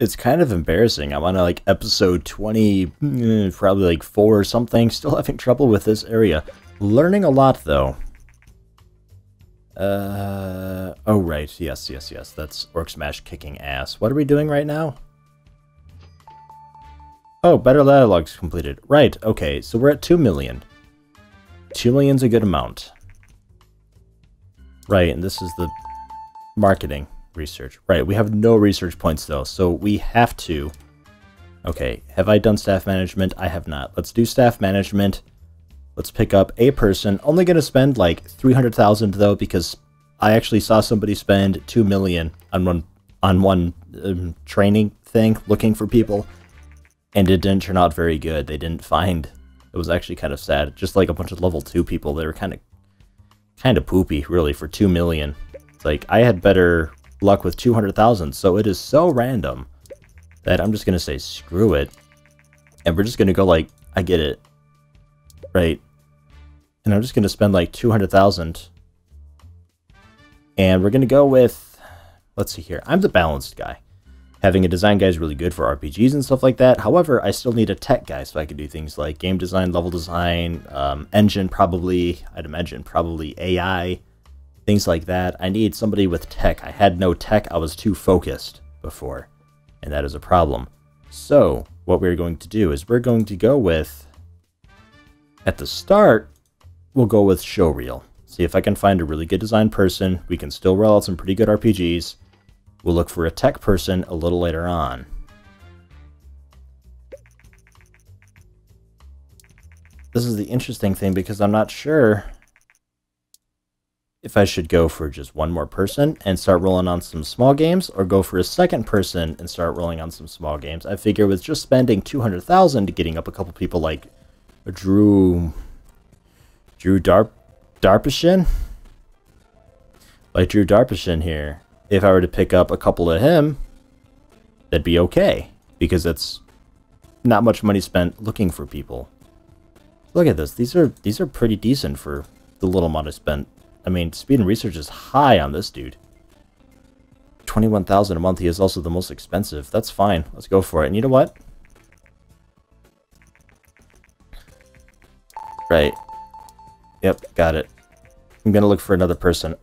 it's kind of embarrassing. I'm on like episode 20, probably like 4 or something. Still having trouble with this area. Learning a lot though. Oh right, yes. That's Orc Smash kicking ass. What are we doing right now? Oh, better dialogues completed. Right, okay, so we're at 2 million. 2 million's a good amount. Right, and this is the marketing research. Right, we have no research points though, so we have to... Okay, have I done staff management? I have not. Let's do staff management. Let's pick up a person. Only gonna spend like 300,000 though, because I actually saw somebody spend 2 million on one training thing, looking for people. And it didn't turn out very good. They didn't find... It was actually kind of sad. Just like a bunch of level 2 people. They were kind of poopy, really, for 2 million. It's like, I had better luck with 200,000. So it is so random that I'm just going to say, screw it. And we're just going to go like, I get it. Right? And I'm just going to spend like 200,000. And we're going to go with... Let's see here. I'm the balanced guy. Having a design guy is really good for RPGs and stuff like that. However, I still need a tech guy so I can do things like game design, level design, engine probably, I'd imagine probably AI, things like that. I need somebody with tech. I had no tech. I was too focused before, and that is a problem. So what we're going to do is we're going to go with, at the start, we'll go with showreel. See if I can find a really good design person. We can still roll out some pretty good RPGs. We'll look for a tech person a little later on. This is the interesting thing because I'm not sure if I should go for just one more person and start rolling on some small games or go for a second person and start rolling on some small games. I figure with just spending 200,000 getting up a couple people like Drew Darpashin? Like Drew Darpashin here. If I were to pick up a couple of him, that'd be okay, because that's not much money spent looking for people. Look at this. These are pretty decent for the little amount I spent. I mean, speed and research is high on this dude. 21,000 a month. He is also the most expensive. That's fine. Let's go for it. And you know what? Right. Yep, got it. I'm going to look for another person,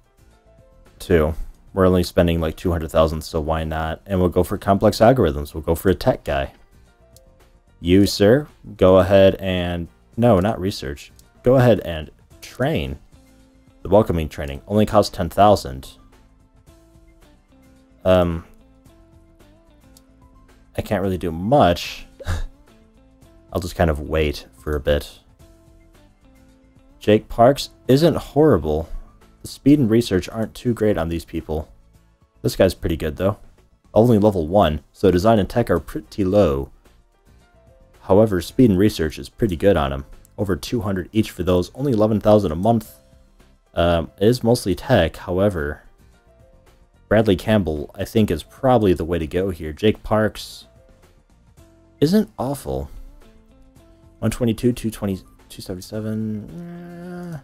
too. We're only spending like 200,000, so why not? And we'll go for complex algorithms. We'll go for a tech guy. You, sir, go ahead and... No, not research. Go ahead and train. The welcoming training only costs 10,000. I can't really do much. I'll just kind of wait for a bit. Jake Parks isn't horrible. The speed and research aren't too great on these people. This guy's pretty good, though. Only level 1, so design and tech are pretty low. However, speed and research is pretty good on him. Over 200 each for those. Only 11,000 a month. It is mostly tech, however. Bradley Campbell, I think, is probably the way to go here. Jake Parks isn't awful. 122, 220, 277...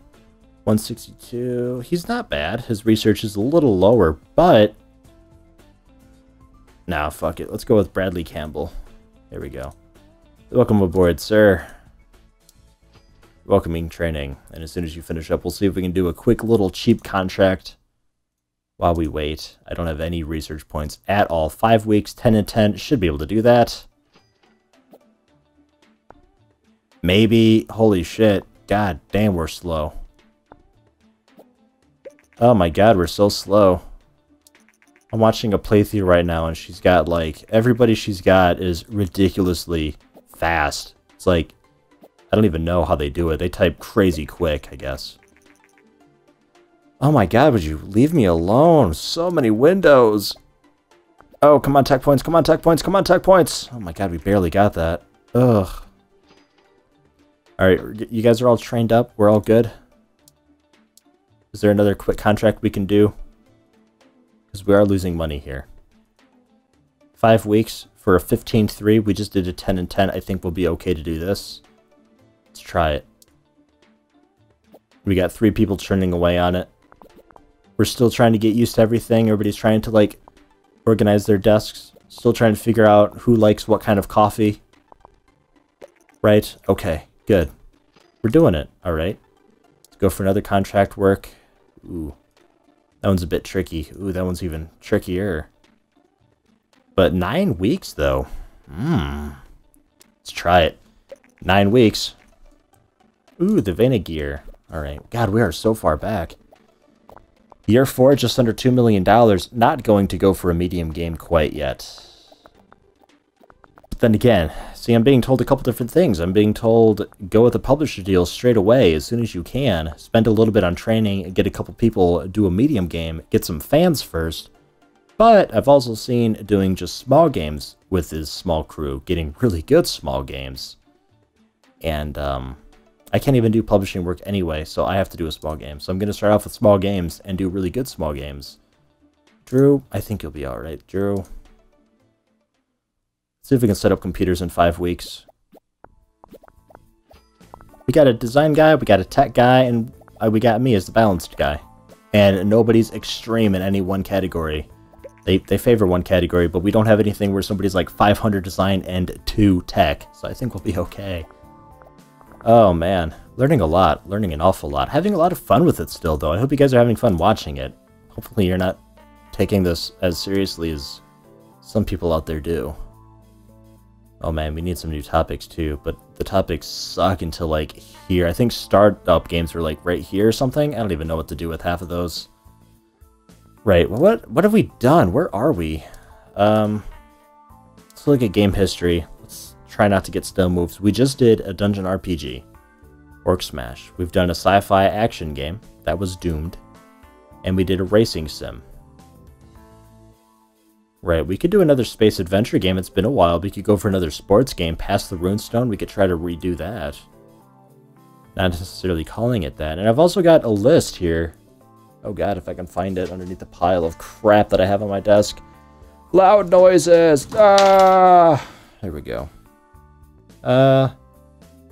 162, he's not bad. His research is a little lower, but... Nah, fuck it. Let's go with Bradley Campbell. There we go. Welcome aboard, sir. Welcoming training. And as soon as you finish up, we'll see if we can do a quick little cheap contract while we wait. I don't have any research points at all. 5 weeks, 10 and 10. Should be able to do that. Maybe. Holy shit. God damn, we're slow. Oh my god, we're so slow. I'm watching a playthrough right now, and she's got, like, everybody she's got is ridiculously fast. It's like, I don't even know how they do it. They type crazy quick, I guess. Oh my god, would you leave me alone? So many windows. Oh, come on, tech points, come on, tech points, come on, tech points. Oh my god, we barely got that. Ugh. Alright, you guys are all trained up? We're all good? Is there another quick contract we can do? Because we are losing money here. 5 weeks for a 15-3. We just did a 10 and 10. I think we'll be okay to do this. Let's try it. We got 3 people churning away on it. We're still trying to get used to everything. Everybody's trying to, like, organize their desks. Still trying to figure out who likes what kind of coffee. Right? Okay, good. We're doing it. All right. Let's go for another contract work. Ooh. That one's a bit tricky. Ooh, that one's even trickier. But 9 weeks, though. Let's try it. 9 weeks. Ooh, the Venegear. All right. God, we are so far back. Year 4, just under $2 million. Not going to go for a medium game quite yet. But then again, see, I'm being told a couple different things. I'm being told, go with a publisher deal straight away as soon as you can. Spend a little bit on training and get a couple people, do a medium game. Get some fans first. But I've also seen doing just small games with his small crew. Getting really good small games. And, I can't even do publishing work anyway, so I have to do a small game. So I'm going to start off with small games and do really good small games. Drew, I think you'll be alright, Drew. Let's see if we can set up computers in 5 weeks. We got a design guy, we got a tech guy, and we got me as the balanced guy. And nobody's extreme in any one category. They favor one category, but we don't have anything where somebody's like 500 design and 2 tech. So I think we'll be okay. Oh man, learning a lot, learning an awful lot. Having a lot of fun with it still though. I hope you guys are having fun watching it. Hopefully you're not taking this as seriously as some people out there do. Oh man, we need some new topics too, but the topics suck until like here. I think startup games were like right here or something. I don't even know what to do with half of those. Right, well, what have we done? Where are we? Let's look at game history. Try not to get stale moves. We just did a dungeon RPG, Orc Smash. We've done a sci-fi action game that was doomed, and we did a racing sim. Right, we could do another space adventure game. It's been a while. We could go for another sports game, Pass the Runestone. We could try to redo that. Not necessarily calling it that. And I've also got a list here. Oh god, if I can find it underneath the pile of crap that I have on my desk. Loud noises! Ah! There we go. Yeah,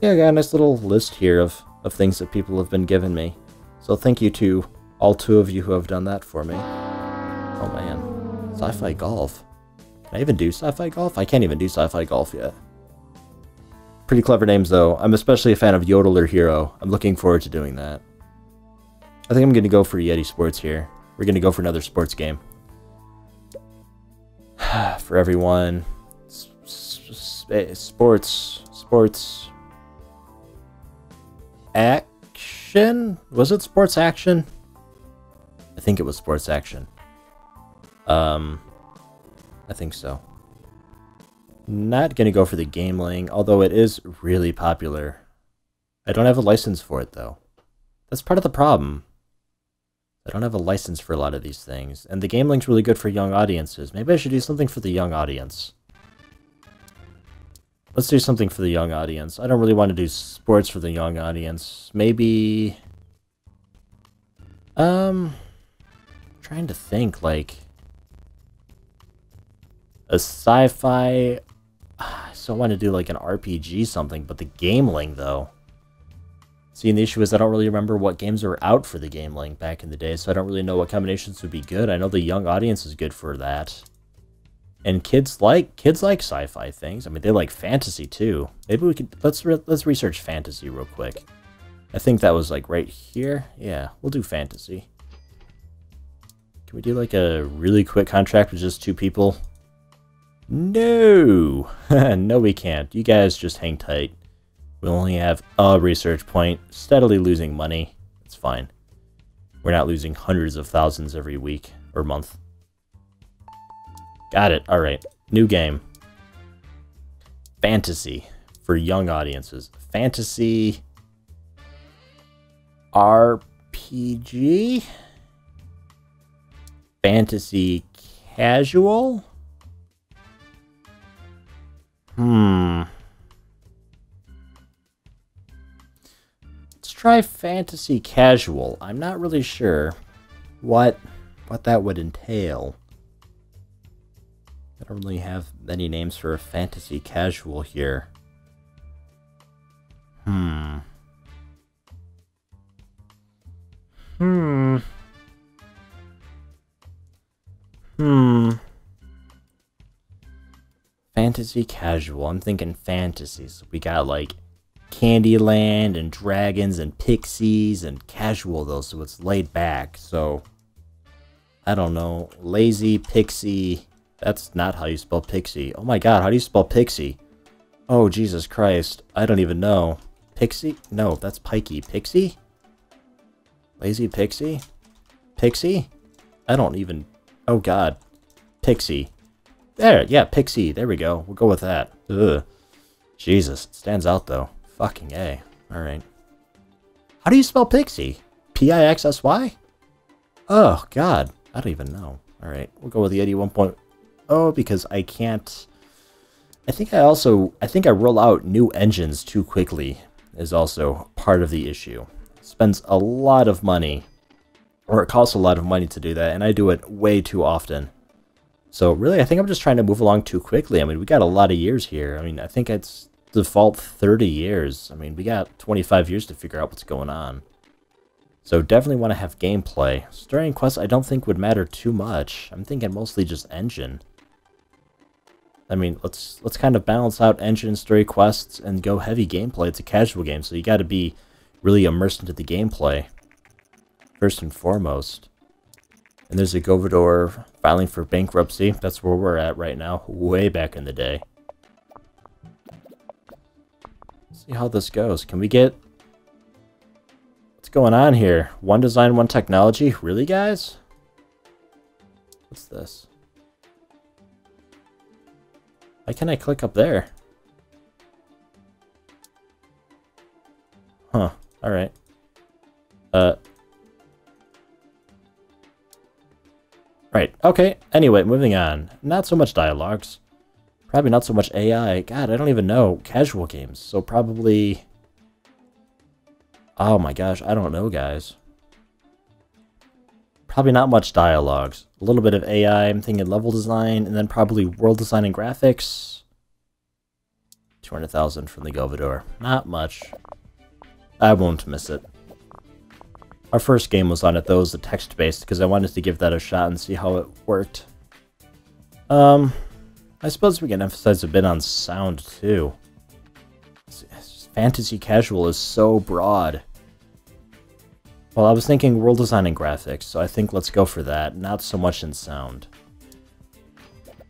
I got a nice little list here of things that people have been giving me. So thank you to all 2 of you who have done that for me. Oh man, sci-fi golf. Can I even do sci-fi golf? I can't even do sci-fi golf yet. Pretty clever names though. I'm especially a fan of Yodeler Hero. I'm looking forward to doing that. I think I'm going to go for Yeti Sports here. We're going to go for another sports game. For everyone. Sports action? Was it sports action? I think it was sports action. I think so. Not gonna go for the GameLink, although it is really popular. I don't have a license for it though. That's part of the problem. I don't have a license for a lot of these things, and the GameLink's really good for young audiences. Maybe I should do something for the young audience. Let's do something for the young audience. I don't really want to do sports for the young audience. Maybe... I'm trying to think, like... A sci-fi... I still want to do, like, an RPG something, but the GameLink, though. See, and the issue is I don't really remember what games were out for the GameLink back in the day, so I don't really know what combinations would be good. I know the young audience is good for that. And kids like sci-fi things. I mean, they like fantasy too. Maybe we could let's research fantasy real quick. I think that was like right here. Yeah, we'll do fantasy. Can we do like a really quick contract with just 2 people? No, no, we can't. You guys just hang tight. We only have a research point. Steadily losing money. It's fine. We're not losing hundreds of thousands every week or month. Got it. All right. New game. Fantasy for young audiences. Fantasy RPG. Fantasy casual. Let's try fantasy casual. I'm not really sure what that would entail. I don't really have many names for a fantasy casual here. Fantasy casual. I'm thinking fantasies. We got like Candyland and Dragons and Pixies and casual though, so it's laid back. So I don't know. Lazy Pixie. That's not how you spell Pixie. Oh my god, how do you spell Pixie? Oh Jesus Christ. I don't even know. Pixie? No, that's Pikey. Pixie? Lazy Pixie? Pixie? I don't even... Oh god. Pixie. There, yeah, Pixie. There we go. We'll go with that. Ugh. Jesus, it stands out though. Fucking A. Alright. How do you spell Pixie? P-I-X-S-Y? Oh god. I don't even know. Alright, we'll go with the Yeti 1.0 because I can't... I think I roll out new engines too quickly is also part of the issue. It spends a lot of money, or it costs a lot of money to do that, and I do it way too often. So really, I think I'm just trying to move along too quickly. I mean, we got a lot of years here. I mean, I think it's default 30 years. I mean, we got 25 years to figure out what's going on. So definitely want to have gameplay. Story and quests I don't think would matter too much. I'm thinking mostly just engine. I mean, let's kind of balance out engine, story, quests, and go heavy gameplay. It's a casual game, so you got to be really immersed into the gameplay first and foremost. And there's a Govodore filing for bankruptcy. That's where we're at right now, way back in the day. Let's see how this goes. Can we get... What's going on here? One design, one technology? Really, guys? What's this? Why can't I click up there? Huh, alright. Right, okay. Anyway, moving on. Not so much dialogues. Probably not so much AI. God, I don't even know. Casual games. So probably... Oh my gosh, I don't know, guys. Probably not much dialogues. A little bit of AI, I'm thinking level design, and then probably world design and graphics. 200,000 from the Govodore. Not much. I won't miss it. Our first game was on it, though, it was the text-based, because I wanted to give that a shot and see how it worked. I suppose we can emphasize a bit on sound, too. Fantasy casual is so broad. Well, I was thinking world design and graphics, so I think let's go for that. Not so much in sound.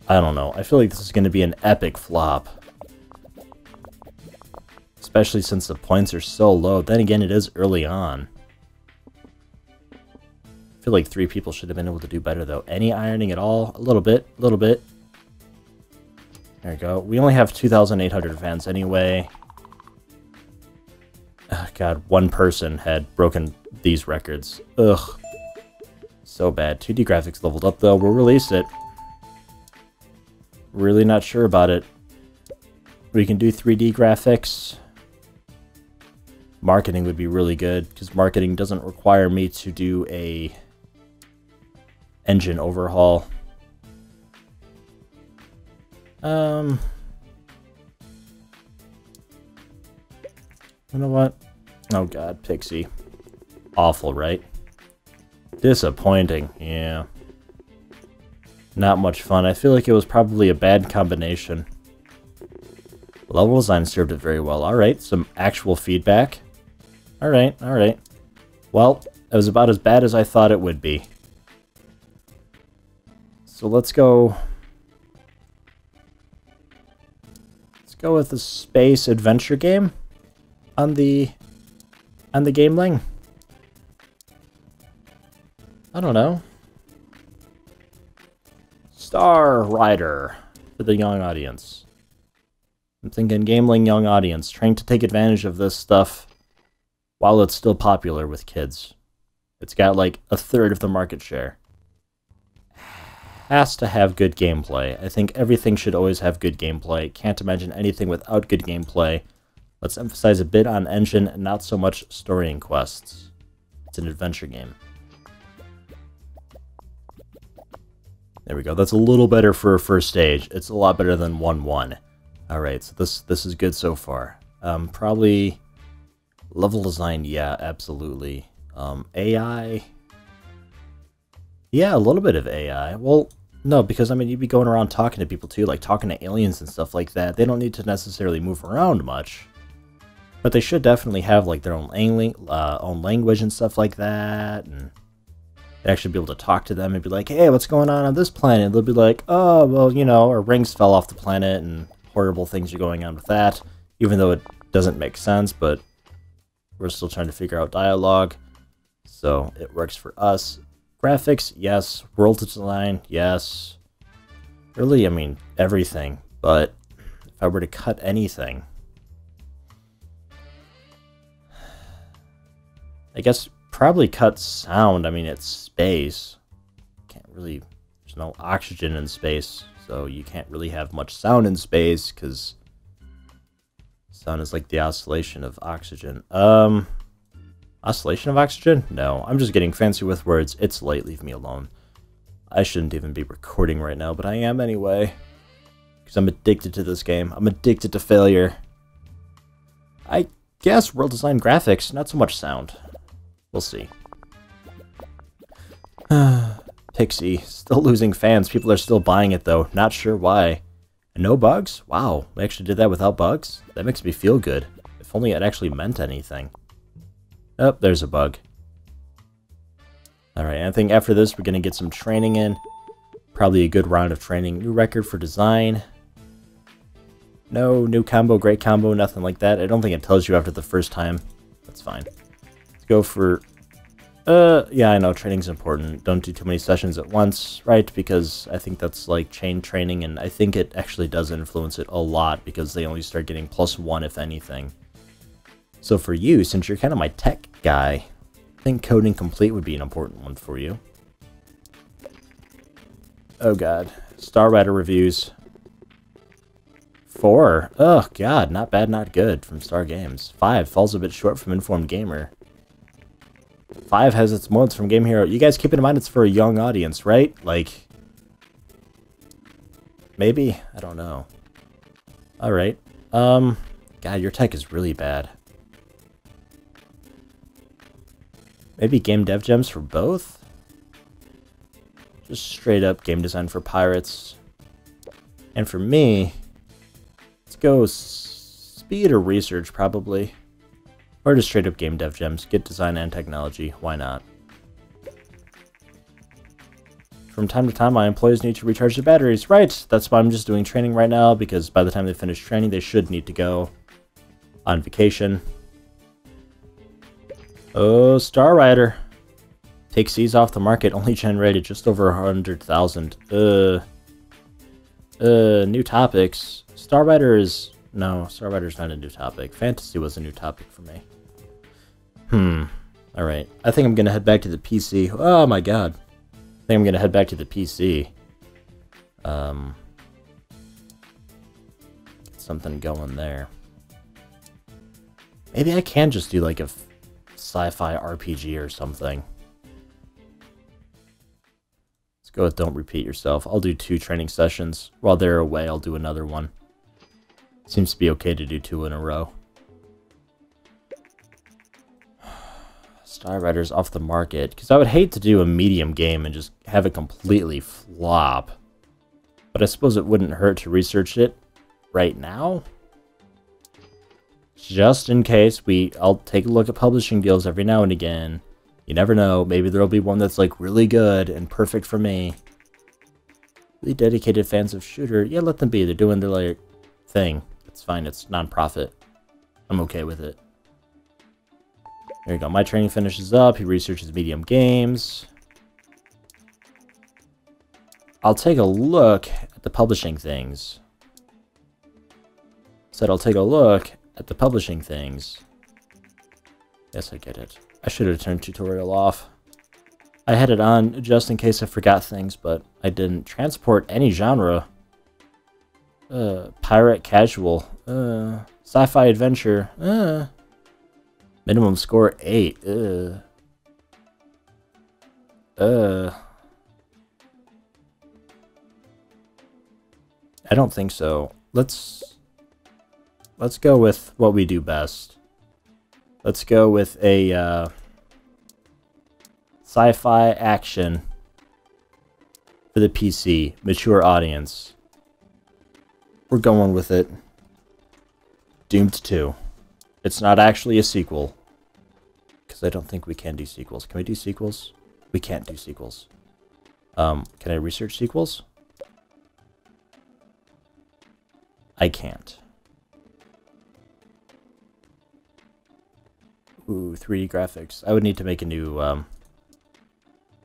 I don't know. I feel like this is going to be an epic flop. Especially since the points are so low. Then again, it is early on. I feel like three people should have been able to do better, though. Any ironing at all? A little bit. A little bit. There we go. We only have 2,800 fans anyway. Oh, God, one person had broken these records. Ugh. So bad. 2D graphics leveled up, though. We'll release it. Really not sure about it. We can do 3D graphics. Marketing would be really good, because marketing doesn't require me to do a engine overhaul. You know what? Oh god, Pixie. Awful, right? Disappointing, yeah. Not much fun. I feel like it was probably a bad combination. Level design served it very well. Alright, some actual feedback. Alright, alright. Well, it was about as bad as I thought it would be. So let's go... Let's go with the space adventure game. On the GameLink. I don't know. Star Rider for the young audience. I'm thinking GameLink young audience, trying to take advantage of this stuff while it's still popular with kids. It's got like a third of the market share. Has to have good gameplay. I think everything should always have good gameplay. Can't imagine anything without good gameplay. Let's emphasize a bit on engine, not so much story and quests. It's an adventure game. There we go. That's a little better for a first stage. It's a lot better than 1-1. Alright, so this is good so far. Probably level design, yeah, absolutely. AI. Yeah, a little bit of AI. Well, No, because, I mean, you'd be going around talking to people, too, like talking to aliens and stuff like that. They don't need to necessarily move around much. But they should definitely have, like, their own language and stuff like that. And they'd actually be able to talk to them and be like, hey, what's going on this planet? They'll be like, oh, well, you know, our rings fell off the planet and horrible things are going on with that. Even though it doesn't make sense, but we're still trying to figure out dialogue. So it works for us. Graphics, yes. World design, yes. Really, I mean, everything. But if I were to cut anything, I guess probably cut sound. I mean, it's space. Can't really, there's no oxygen in space, so you can't really have much sound in space because sound is like the oscillation of oxygen. Oscillation of oxygen? No, I'm just getting fancy with words. It's late, leave me alone. I shouldn't even be recording right now, but I am anyway. Because I'm addicted to this game. I'm addicted to failure. I guess world design graphics, not so much sound. We'll see. Pixie, still losing fans. People are still buying it though. Not sure why. And no bugs? Wow, we actually did that without bugs? That makes me feel good. If only it actually meant anything. Oh, there's a bug. Alright, I think after this we're going to get some training in. Probably a good round of training. New record for design. No, new combo, great combo, nothing like that. I don't think it tells you after the first time. That's fine. Let's go for... yeah, I know, training's important. Don't do too many sessions at once, right? Because I think that's like chain training, and I think it actually does influence it a lot because they only start getting +1 if anything. So for you, since you're kind of my tech guy, I think coding complete would be an important one for you. Oh god. Starwriter reviews. 4. Oh god, not bad, not good from Star Games. 5 falls a bit short from Informed Gamer. 5 has its moments from Game Hero. You guys keep in mind it's for a young audience, right? Like, maybe? I don't know. Alright. God, your tech is really bad. Maybe game dev gems for both? Just straight up game design for pirates. And for me, let's go speed or research probably. Or just straight up game dev gems. Get design and technology. Why not? From time to time, my employees need to recharge their batteries. Right! That's why I'm just doing training right now, because by the time they finish training, they should need to go on vacation. Oh, Star Rider. Takes these off the market, only generated just over 100,000. New topics. Star Rider is... No, Star Rider's not a new topic. Fantasy was a new topic for me. Alright. I think I'm gonna head back to the PC. Oh my god. I think I'm gonna head back to the PC. Get something going there. Maybe I can just do like a... sci-fi RPG or something. Let's go with Don't Repeat Yourself. I'll do 2 training sessions. While they're away, I'll do another one. Seems to be okay to do 2 in a row. Star Rider's off the market. Because I would hate to do a medium game and just have it completely flop. But I suppose it wouldn't hurt to research it right now. Just in case, I'll take a look at publishing deals every now and again. You never know, maybe there'll be one that's like really good and perfect for me. Really dedicated fans of shooter, yeah, let them be. They're doing their like thing. It's fine. It's non-profit. I'm okay with it. There you go. My training finishes up. He researches medium games. I'll take a look at the publishing things. Said I'll take a look at the publishing things. Yes, I get it. I should have turned tutorial off. I had it on just in case I forgot things, but I didn't. Transport any genre. Pirate casual. Sci-fi adventure. Minimum score 8. I don't think so. Let's go with what we do best. Let's go with a sci-fi action for the PC, mature audience. We're going with it. Doomed 2. It's not actually a sequel, because I don't think we can do sequels. Can we do sequels? We can't do sequels. Can I research sequels? I can't. Ooh, 3D graphics. I would need to make a new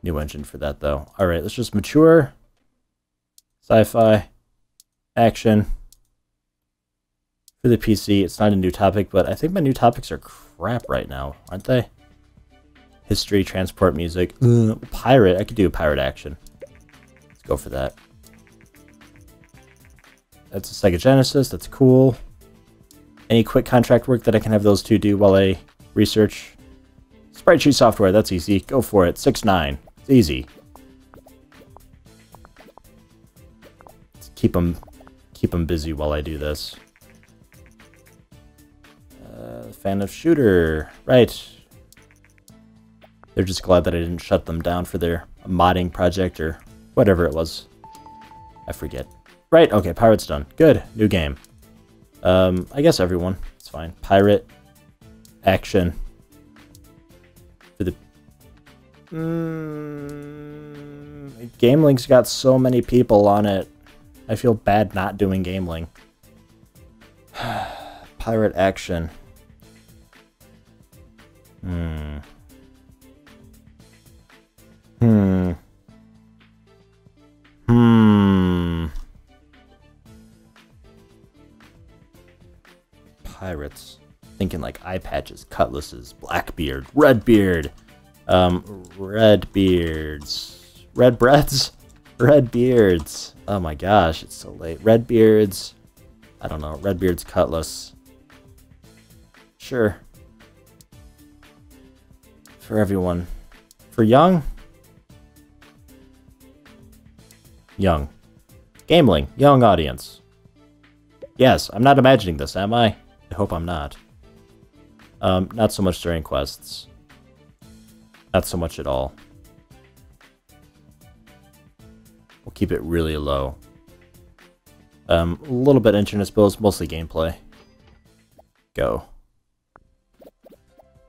new engine for that, though. All right, let's just mature, sci-fi, action for the PC. It's not a new topic, but I think my new topics are crap right now, aren't they? History, transport, music. Ugh, pirate. I could do a pirate action. Let's go for that. That's a Sega Genesis. That's cool. Any quick contract work that I can have those two do while I research? Spreadsheet software, that's easy. Go for it. 6-9. It's easy. Let's keep them busy while I do this. Fan of shooter. Right. They're just glad that I didn't shut them down for their modding project or whatever it was. I forget. Right, okay, Pirate's done. Good. New game. I guess everyone. It's fine. Pirate. Action. For the... GameLink's got so many people on it. I feel bad not doing GameLink. Pirate action. Pirates. Thinking like eye patches, cutlasses, Blackbeard, Redbeard, Redbeards, Redbreads, Redbeards. Oh my gosh, it's so late. Redbeards. I don't know. Redbeard's cutlass. Sure. For everyone. For young. Young. Gameling. Young audience. Yes, I'm not imagining this, am I? I hope I'm not. Not so much during quests. Not so much at all. We'll keep it really low. A little bit internet bills, mostly gameplay. Go.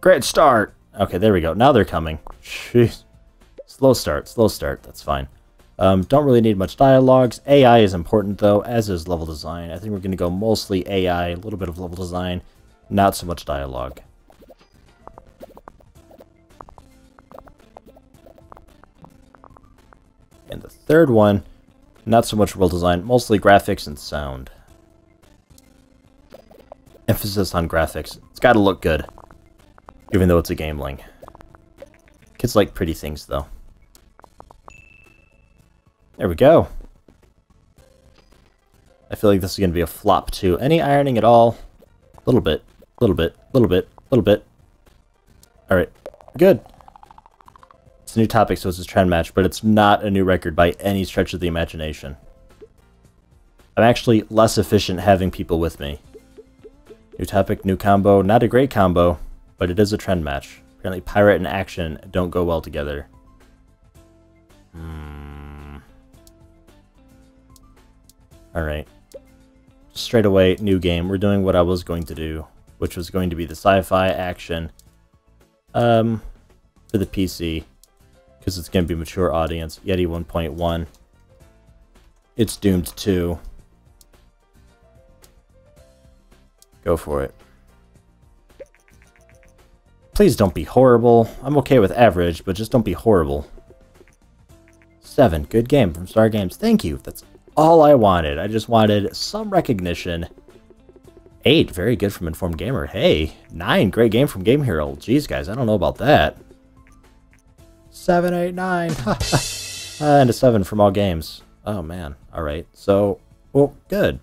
Great start! Okay, there we go. Now they're coming. Jeez. Slow start, that's fine. Don't really need much dialogues. AI is important though, as is level design. I think we're going to go mostly AI, a little bit of level design. Not so much dialogue. And the third one, not so much world design, mostly graphics and sound. Emphasis on graphics. It's got to look good, even though it's a GameLink. Kids like pretty things, though. There we go. I feel like this is going to be a flop, too. Any ironing at all? Little bit. Little bit, little bit, little bit. Alright, good. It's a new topic, so it's a trend match, but it's not a new record by any stretch of the imagination. I'm actually less efficient having people with me. New topic, new combo. Not a great combo, but it is a trend match. Apparently pirate and action don't go well together. Alright. Straight away, new game. We're doing what I was going to do, which was going to be the sci-fi action for the PC, because it's going to be mature audience. Yeti 1.1. It's Doomed 2. Go for it. Please don't be horrible. I'm okay with average, but just don't be horrible. 7. Good game from Star Games. Thank you. That's all I wanted. I just wanted some recognition. 8, very good from Informed Gamer. Hey, 9, great game from Game Hero. Jeez, guys, I don't know about that. 7, 8, 9, and a 7 from All Games. Oh man. All right. So, well, good.